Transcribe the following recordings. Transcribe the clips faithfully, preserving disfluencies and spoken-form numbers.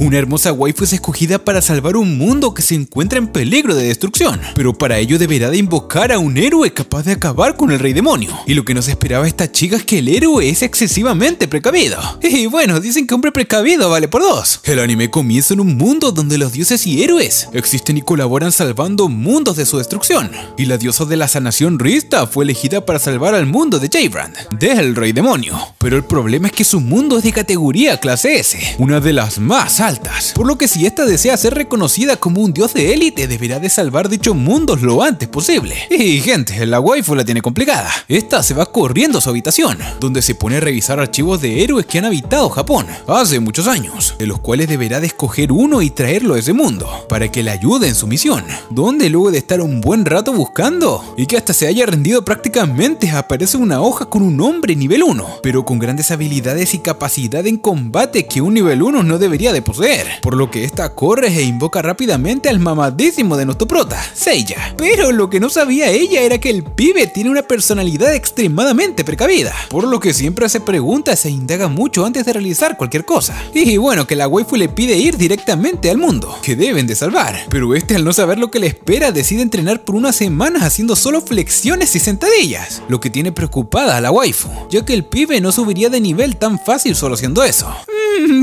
Una hermosa waifu es escogida para salvar un mundo que se encuentra en peligro de destrucción, pero para ello deberá de invocar a un héroe capaz de acabar con el rey demonio. Y lo que nos esperaba esta chica es que el héroe es excesivamente precavido. Y bueno, dicen que hombre precavido vale por dos. El anime comienza en un mundo donde los dioses y héroes existen y colaboran salvando mundos de su destrucción. Y la diosa de la sanación Rista fue elegida para salvar al mundo de Jaybrand, del rey demonio. Pero el problema es que su mundo es de categoría clase S, una de las más altas. Altas. Por lo que si esta desea ser reconocida como un dios de élite, deberá de salvar dichos mundos lo antes posible. Y gente, la waifu la tiene complicada. Esta se va corriendo a su habitación, donde se pone a revisar archivos de héroes que han habitado Japón hace muchos años, de los cuales deberá de escoger uno y traerlo a ese mundo, para que le ayude en su misión, donde luego de estar un buen rato buscando, y que hasta se haya rendido prácticamente, aparece una hoja con un hombre nivel uno, pero con grandes habilidades y capacidad en combate que un nivel uno no debería de poseer. Por lo que esta corre e invoca rápidamente al mamadísimo de nuestro prota, Seiya. Pero lo que no sabía ella era que el pibe tiene una personalidad extremadamente precavida, por lo que siempre hace preguntas e indaga mucho antes de realizar cualquier cosa. Y bueno, que la waifu le pide ir directamente al mundo que deben de salvar, pero este, al no saber lo que le espera, decide entrenar por unas semanas haciendo solo flexiones y sentadillas, lo que tiene preocupada a la waifu, ya que el pibe no subiría de nivel tan fácil solo haciendo eso.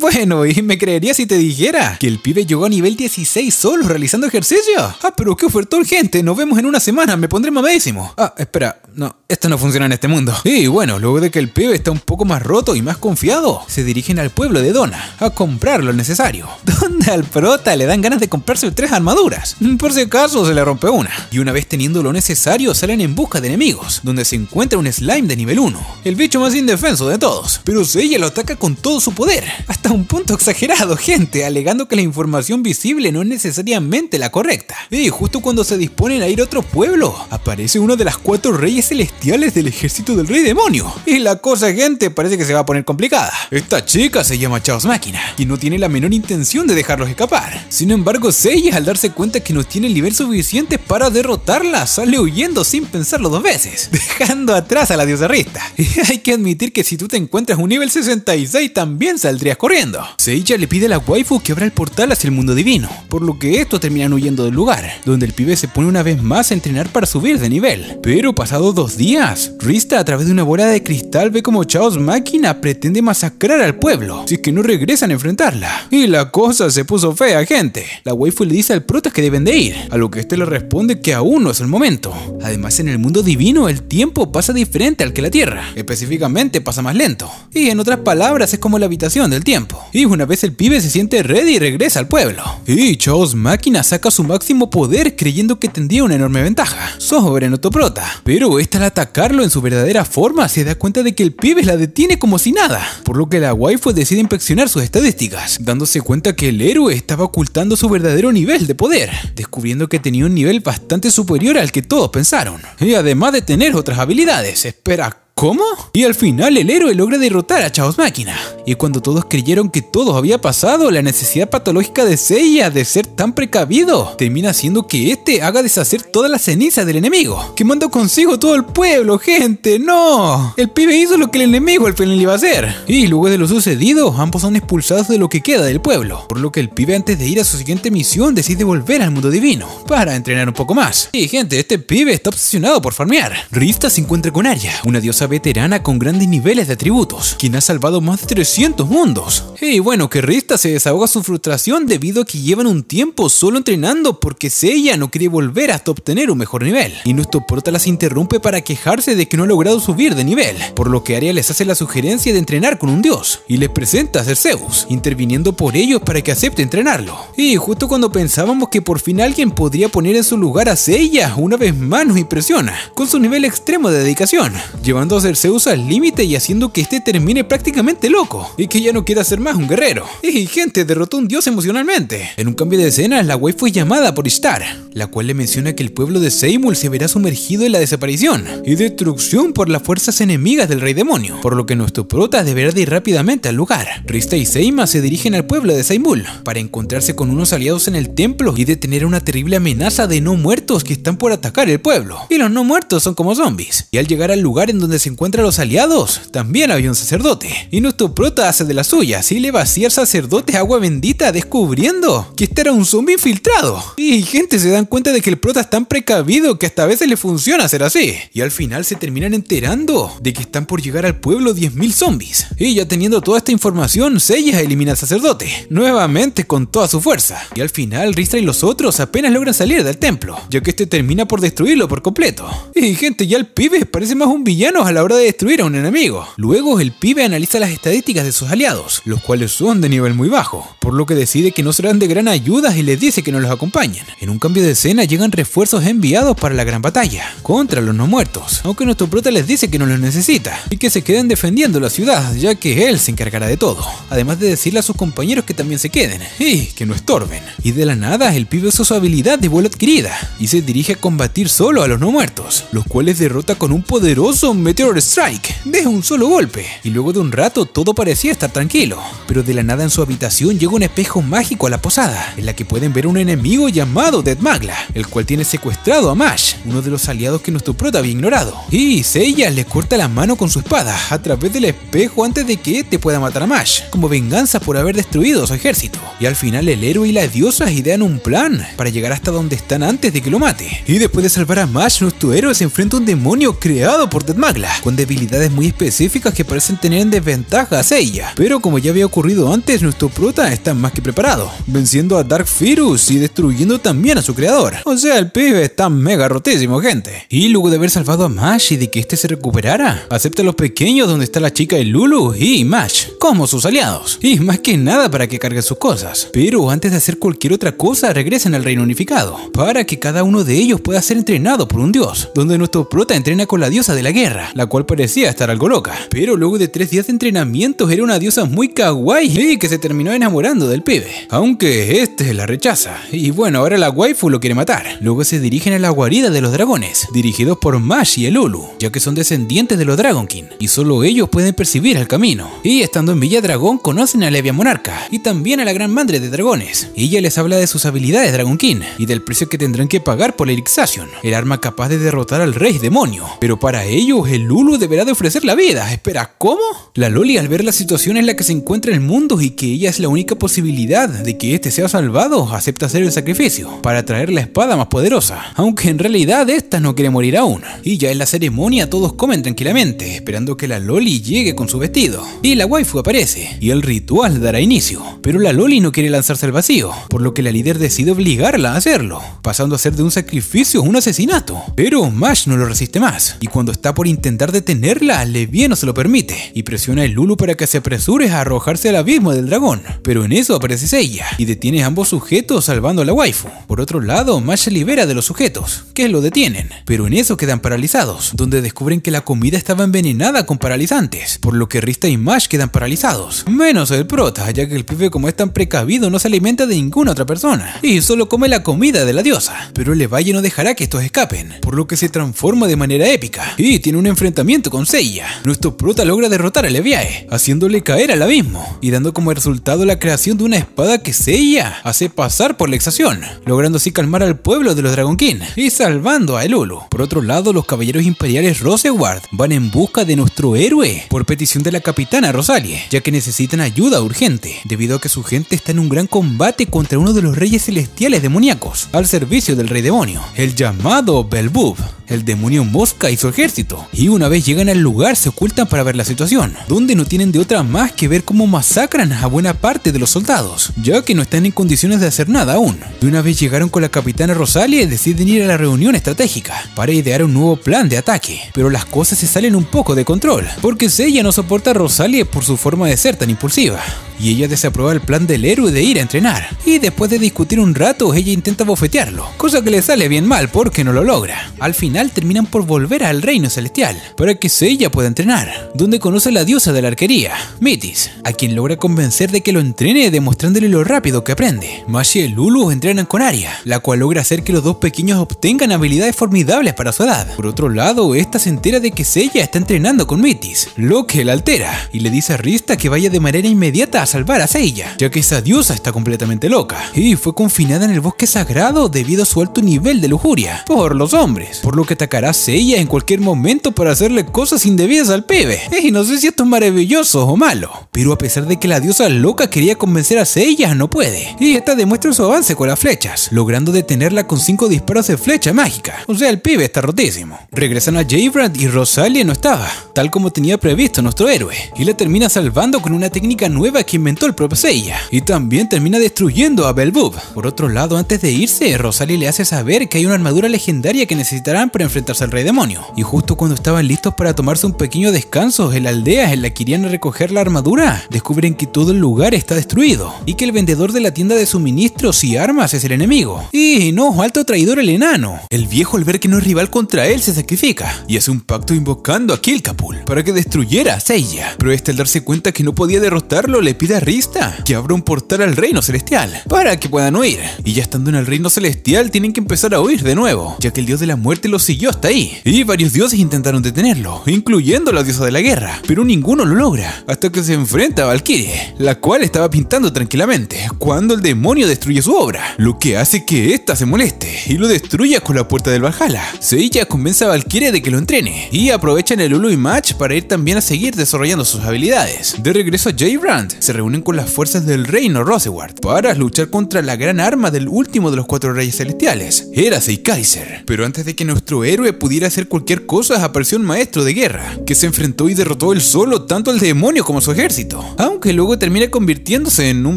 Bueno, ¿y me creerías si te dijera que el pibe llegó a nivel dieciséis solo realizando ejercicio? Ah, pero qué ofertón, gente, nos vemos en una semana, me pondré mamadísimo. Ah, espera, no, esto no funciona en este mundo. Y bueno, luego de que el pibe está un poco más roto y más confiado, se dirigen al pueblo de Dona a comprar lo necesario, donde al prota le dan ganas de comprarse tres armaduras, por si acaso se le rompe una. Y una vez teniendo lo necesario, salen en busca de enemigos, donde se encuentra un slime de nivel uno, el bicho más indefenso de todos, pero Seiya lo ataca con todo su poder, hasta un punto exagerado, gente, alegando que la información visible no es necesariamente la correcta. Y justo cuando se disponen a ir a otro pueblo, aparece uno de las cuatro reyes celestiales del ejército del rey demonio. Y la cosa, gente, parece que se va a poner complicada. Esta chica se llama Chaos Máquina, y no tiene la menor intención de dejarlos escapar. Sin embargo, Seiya, al darse cuenta que no tiene el nivel suficiente para derrotarla, sale huyendo sin pensarlo dos veces, dejando atrás a la diosa Rista. Y hay que admitir que si tú te encuentras un nivel sesenta y seis también saldrías corriendo. Seiya le pide a la waifu que abra el portal hacia el mundo divino, por lo que estos terminan huyendo del lugar, donde el pibe se pone una vez más a entrenar para subir de nivel. Pero pasados dos días, Rista, a través de una bola de cristal, ve como Chaos Máquina pretende masacrar al pueblo si es que no regresan a enfrentarla. Y la cosa se puso fea, gente. La waifu le dice al prota que deben de ir, a lo que este le responde que aún no es el momento. Además, en el mundo divino el tiempo pasa diferente al que la tierra, específicamente pasa más lento, y en otras palabras es como la habitación del tiempo. Y una vez el pibe se siente ready y regresa al pueblo, y Chaos Máquina saca su máximo poder creyendo que tendría una enorme ventaja sobre nuestro prota, pero esta, al atacarlo en su verdadera forma, se da cuenta de que el pibe la detiene como si nada, por lo que la waifu decide inspeccionar sus estadísticas, dándose cuenta que el héroe estaba ocultando su verdadero nivel de poder, descubriendo que tenía un nivel bastante superior al que todos pensaron, y además de tener otras habilidades. Espera, ¿cómo? Y al final el héroe logra derrotar a Chaos Máquina. Y cuando todos creyeron que todo había pasado, la necesidad patológica de Seiya de ser tan precavido termina haciendo que este haga deshacer todas las cenizas del enemigo, quemando consigo todo el pueblo, gente. ¡No! El pibe hizo lo que el enemigo al final iba a hacer. Y luego de lo sucedido, ambos son expulsados de lo que queda del pueblo, por lo que el pibe, antes de ir a su siguiente misión, decide volver al mundo divino para entrenar un poco más. Y gente, este pibe está obsesionado por farmear. Rista se encuentra con Aria, una diosa veterana con grandes niveles de atributos, quien ha salvado más de trescientos mundos. Y bueno, que Rista se desahoga su frustración debido a que llevan un tiempo solo entrenando, porque Seiya no quiere volver hasta obtener un mejor nivel. Y nuestro prota las interrumpe para quejarse de que no ha logrado subir de nivel, por lo que Aria les hace la sugerencia de entrenar con un dios, y les presenta a Cerceus, interviniendo por ellos para que acepte entrenarlo. Y justo cuando pensábamos que por fin alguien podría poner en su lugar a Seiya, una vez más nos impresiona con su nivel extremo de dedicación, llevando a Cerceus al límite y haciendo que este termine prácticamente loco y que ya no quiera ser más un guerrero. Y gente, derrotó a un dios emocionalmente. En un cambio de escena, la waifu fue llamada por Ishtar, la cual le menciona que el pueblo de Seimul se verá sumergido en la desaparición y destrucción por las fuerzas enemigas del rey demonio, por lo que nuestro prota deberá de ir rápidamente al lugar. Rista y Seima se dirigen al pueblo de Seimul para encontrarse con unos aliados en el templo y detener una terrible amenaza de no muertos que están por atacar el pueblo. Y los no muertos son como zombies, y al llegar al lugar en donde se encuentra a los aliados. También había un sacerdote. Y nuestro prota hace de las suyas y le vacía al sacerdote agua bendita, descubriendo que este era un zombie infiltrado. Y gente, se dan cuenta de que el prota es tan precavido que hasta a veces le funciona hacer así. Y al final se terminan enterando de que están por llegar al pueblo diez mil zombies. Y ya teniendo toda esta información, Seiya elimina al sacerdote, nuevamente con toda su fuerza. Y al final Rista y los otros apenas logran salir del templo, ya que este termina por destruirlo por completo. Y gente, ya el pibe parece más un villano a la hora de destruir a un enemigo. Luego el pibe analiza las estadísticas de sus aliados, los cuales son de nivel muy bajo, por lo que decide que no serán de gran ayuda y les dice que no los acompañen. En un cambio de escena llegan refuerzos enviados para la gran batalla contra los no muertos, aunque nuestro prota les dice que no los necesita y que se queden defendiendo la ciudad, ya que él se encargará de todo, además de decirle a sus compañeros que también se queden y que no estorben. Y de la nada el pibe usa su habilidad de vuelo adquirida y se dirige a combatir solo a los no muertos, los cuales derrota con un poderoso Meteor Strike de un solo golpe. Y luego de un rato todo parecía estar tranquilo, pero de la nada en su habitación llega un espejo mágico a la posada, en la que pueden ver a un enemigo llamado Dead Magla, el cual tiene secuestrado a Mash, uno de los aliados que nuestro prota había ignorado. Y Seiya le corta la mano con su espada a través del espejo antes de que este pueda matar a Mash, como venganza por haber destruido su ejército. Y al final el héroe y la diosa idean un plan para llegar hasta donde están antes de que lo mate. Y después de salvar a Mash, nuestro héroe se enfrenta a un demonio creado por Dead Magla, con debilidades muy específicas que parecen tener en desventaja a Seiya. Pero como ya había ocurrido antes, nuestro prota está más que preparado, venciendo a Dark Virus y destruyendo también a su creador. O sea, el pibe está mega rotísimo, gente. Y luego de haber salvado a Mash y de que este se recuperara, acepta a los pequeños, donde está la chica de Lulu y Mash, como sus aliados, y más que nada para que carguen sus cosas. Pero antes de hacer cualquier otra cosa regresan al reino unificado, para que cada uno de ellos pueda ser entrenado por un dios, donde nuestro prota entrena con la diosa de la guerra, la cual parecía estar algo loca, pero luego de tres días de entrenamientos era una diosa muy kawaii y que se terminó enamorando del pibe, aunque este la rechaza. Y bueno, ahora la waifu lo quiere matar. Luego se dirigen a la guarida de los dragones, dirigidos por Mash y el Lulu, ya que son descendientes de los Dragon King y solo ellos pueden percibir el camino. Y estando en Villa Dragón conocen a la Evia Monarca y también a la Gran Madre de Dragones. Ella les habla de sus habilidades Dragon King y del precio que tendrán que pagar por la Erixation, el arma capaz de derrotar al rey demonio. Pero para ello el Lulu deberá de ofrecer la vida. Espera, ¿cómo? La Loli, al ver la situación en la que se encuentra el mundo y que ella es la única posibilidad de que este sea salvado, acepta hacer el sacrificio para traer la espada más poderosa, aunque en realidad esta no quiere morir aún. Y ya en la ceremonia todos comen tranquilamente, esperando que la Loli llegue con su vestido, y la waifu aparece y el ritual dará inicio. Pero la Loli no quiere lanzarse al vacío, por lo que la líder decide obligarla a hacerlo, pasando a hacer de un sacrificio un asesinato. Pero Mash no lo resiste más, y cuando está por intentar detenerla, Leviae no se lo permite y presiona a Lulu para que se apresure a arrojarse al abismo del dragón. Pero en eso aparece Seiya y detiene a ambos sujetos, salvando a la waifu. Por otro lado, Mash se libera de los sujetos, que lo detienen, pero en eso quedan paralizados, donde descubren que la comida estaba envenenada con paralizantes, por lo que Rista y Mash quedan paralizados, menos el prota, ya que el pibe, como es tan precavido, no se alimenta de ninguna otra persona y solo come la comida de la diosa. Pero Leviae no dejará que estos escapen, por lo que se transforma de manera épica y tiene un enfrentamiento con Seiya. Nuestro prota logra derrotar a Leviae, haciéndole caer al abismo y dando como resultado la creación de una espada que Seiya hace pasar por la exacción, logrando así calmar al pueblo de los Dragon King y salvando a Lulu. Por otro lado, los caballeros imperiales Roseward van en busca de nuestro héroe por petición de la capitana Rosalie, ya que necesitan ayuda urgente, debido a que su gente está en un gran combate contra uno de los reyes celestiales demoníacos, al servicio del rey demonio, el llamado Belbub, el demonio mosca y su ejército. Y una vez llegan al lugar se ocultan para ver la situación, donde no tienen de otra más que ver cómo masacran a buena parte de los soldados, ya que no están en condiciones de hacer nada aún. De una vez llegaron con la capitana Rosalie, deciden ir a la reunión estratégica para idear un nuevo plan de ataque, pero las cosas se salen un poco de control, porque Seiya no soporta a Rosalie por su forma de ser tan impulsiva, y ella desaprueba el plan del héroe de ir a entrenar. Y después de discutir un rato, ella intenta bofetearlo, cosa que le sale bien mal porque no lo logra. Al final terminan por volver al reino celestial para que Seiya pueda entrenar, donde conoce a la diosa de la arquería, Mitis, a quien logra convencer de que lo entrene, demostrándole lo rápido que aprende. Mash y Lulu entrenan con Aria, la cual logra hacer que los dos pequeños obtengan habilidades formidables para su edad. Por otro lado, esta se entera de que Seiya está entrenando con Mitis, lo que la altera y le dice a Rista que vaya de manera inmediata a salvar a Seiya, ya que esa diosa está completamente loca, y fue confinada en el bosque sagrado debido a su alto nivel de lujuria por los hombres, por lo que atacará a Seiya en cualquier momento para hacerle cosas indebidas al pibe. Y no sé si esto es maravilloso o malo, pero a pesar de que la diosa loca quería convencer a Seiya, no puede, y esta demuestra su avance con las flechas, logrando detenerla con cinco disparos de flecha mágica. O sea, el pibe está rotísimo. Regresan a Jaybrand y Rosalie no estaba, tal como tenía previsto nuestro héroe, y la termina salvando con una técnica nueva que inventó el propio Seiya, y también termina destruyendo a Belbub. Por otro lado, antes de irse, Rosalie le hace saber que hay una armadura legendaria que necesitarán para enfrentarse al rey demonio, y justo cuando estaban listos para tomarse un pequeño descanso en la aldea en la que irían a recoger la armadura, descubren que todo el lugar está destruido, y que el vendedor de la tienda de suministros y armas es el enemigo. Y no, alto traidor el enano. El viejo, al ver que no es rival contra él, se sacrifica, y hace un pacto invocando a Kilcapul para que destruyera a Seiya, pero este, al darse cuenta que no podía derrotarlo, le pide a Rista que abra un portal al reino celestial para que puedan huir, y ya estando en el reino celestial tienen que empezar a huir de nuevo, ya que el dios de la muerte los siguió hasta ahí, y varios dioses intentaron detenerlo, incluyendo la diosa de la guerra, pero ninguno lo logra, hasta que se enfrenta a Valkyrie, la cual estaba pintando tranquilamente, cuando el demonio destruye su obra, lo que hace que ésta se moleste y lo destruya con la puerta del Valhalla. Seiya convence a Valkyrie de que lo entrene, y aprovechan el Lulu y Mash para ir también a seguir desarrollando sus habilidades. De regreso a Jaybrand, se reúnen con las fuerzas del reino Roseward para luchar contra la gran arma del último de los cuatro reyes celestiales, era Seikaiser. Pero antes de que nuestro héroe pudiera hacer cualquier cosa, apareció un maestro de guerra, que se enfrentó y derrotó él solo tanto al demonio como a su ejército, aunque luego termina convirtiéndose en un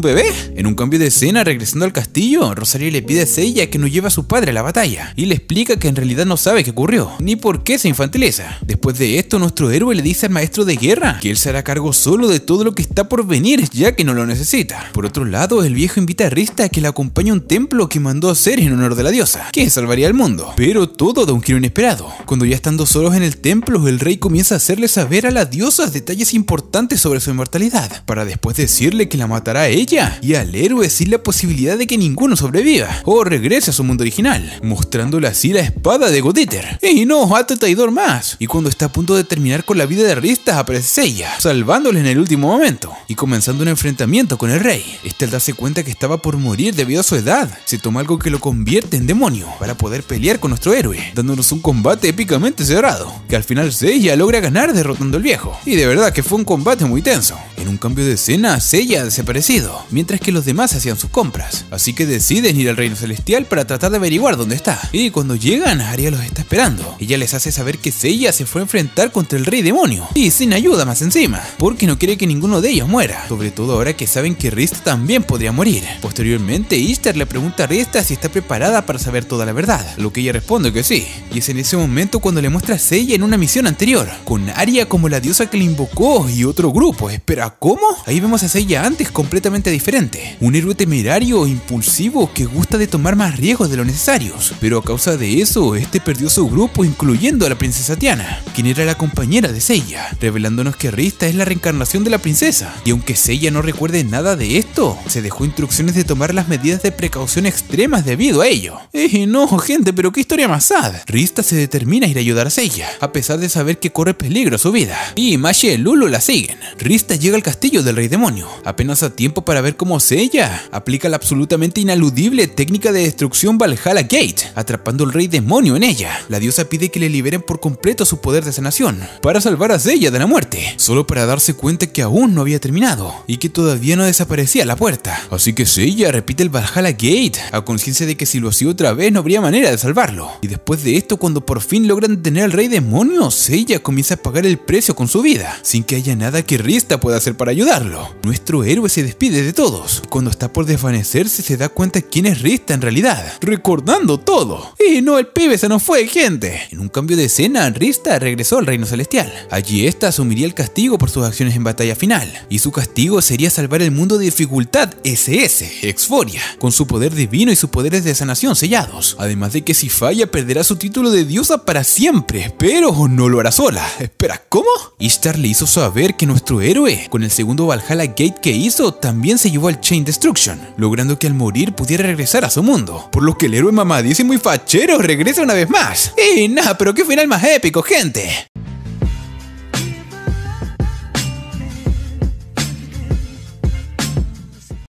bebé. En un cambio de escena, regresando al castillo, Rosalie le pide a Seiya que no lleve a su padre a la batalla, y le explica que en realidad no sabe qué ocurrió, ni por qué se infantiliza. Después de esto, nuestro héroe le dice al maestro de guerra que él se hará cargo solo de todo lo que está por venir, ya que no lo necesita. Por otro lado, el viejo invita a Rista a que la acompañe a un templo que mandó a hacer en honor de la diosa, que salvaría al mundo, pero todo da un giro inesperado. Cuando ya estando solos en el templo, el rey comienza a hacerle saber a la diosa detalles importantes sobre su inmortalidad, para después decirle que la matará a ella y al héroe sin la posibilidad de que ninguno sobreviva o regrese a su mundo original, mostrándole así la espada de Godíter. Y no, alto traidor más. Y cuando está a punto de terminar con la vida de Rista, aparece Seiya, salvándole en el último momento y comenzando un enfrentamiento con el rey. Este, al darse cuenta que estaba por morir debido a su edad, se toma algo que lo convierte en demonio para poder pelear con nuestro héroe, dándonos un combate épicamente cerrado, que al final Seiya logra ganar derrotando al viejo. Y de verdad que fue un combate muy tenso. En un cambio de escena, Seiya ha desaparecido, mientras que los demás hacían sus compras, así que deciden ir al reino celestial para tratar de averiguar dónde está. Y cuando llegan, Aria los está esperando. Ella les hace saber que Seiya se fue a enfrentar contra el rey demonio, y sin ayuda más encima, porque no quiere que ninguno de ellos muera, sobre todo ahora que saben que Rista también podría morir. Posteriormente, Ishtar le pregunta a Rista si está preparada para saber toda la verdad, lo que ella responde que sí, y es en ese momento cuando le muestra a Seiya en una misión anterior, con Aria como la diosa que le invocó y otro grupo. Espera, ¿cómo? Ahí vemos a Seiya antes completamente diferente, un héroe temerario e impulsivo que gusta de tomar más riesgos de lo necesarios, pero a causa de eso, este perdió su grupo, incluyendo a la princesa Tiana, quien era la compañera de Seiya, revelándonos que Rista es la reencarnación de la princesa, y aunque Seiya no recuerde nada de esto, se dejó instrucciones de tomar las medidas de precaución extremas debido a ello. Eh, no, gente, pero qué historia más sad. Rista se determina a ir a ayudar a Seiya, a pesar de saber que corre peligro su vida, y Mash y Lulu la siguen. Rista llega al castillo del rey demonio, apenas a tiempo para ver cómo Seiya aplica la absolutamente inaludible técnica de destrucción Valhalla Gate, atrapando al rey demonio en ella. La diosa pide que le liberen por completo su poder de sanación, para salvar a Seiya de la muerte, solo para darse cuenta que aún no había terminado, y que todavía no desaparecía la puerta. Así que Seiya repite el Valhalla Gate, a conciencia de que si lo hacía otra vez no habría manera de salvarlo. Y después de esto, cuando por fin logran detener al rey demonio, Seiya comienza a pagar el precio con su vida, sin que haya nada que Rista pueda hacer para ayudarlo. Nuestro héroe se despide de todos. Cuando está por desvanecerse, se da cuenta quién es Rista en realidad, recordando todo. Y no, el pibe se nos fue, gente. En un cambio de escena, Rista regresó al reino celestial. Allí esta asumiría el castigo por sus acciones en batalla final, y su castigo sería salvar el mundo de dificultad ese ese, Exforia, con su poder divino y sus poderes de sanación sellados, además de que si falla perderá su título de diosa para siempre, pero no lo hará sola. Espera, ¿cómo? Ishtar le hizo saber que nuestro héroe, con el segundo Valhalla Gate que hizo, también se llevó al Chain Destruction, logrando que al morir pudiera regresar a su mundo, por lo que el héroe mamadísimo y fachero regresa una vez más. Y nada, pero qué final más épico, gente.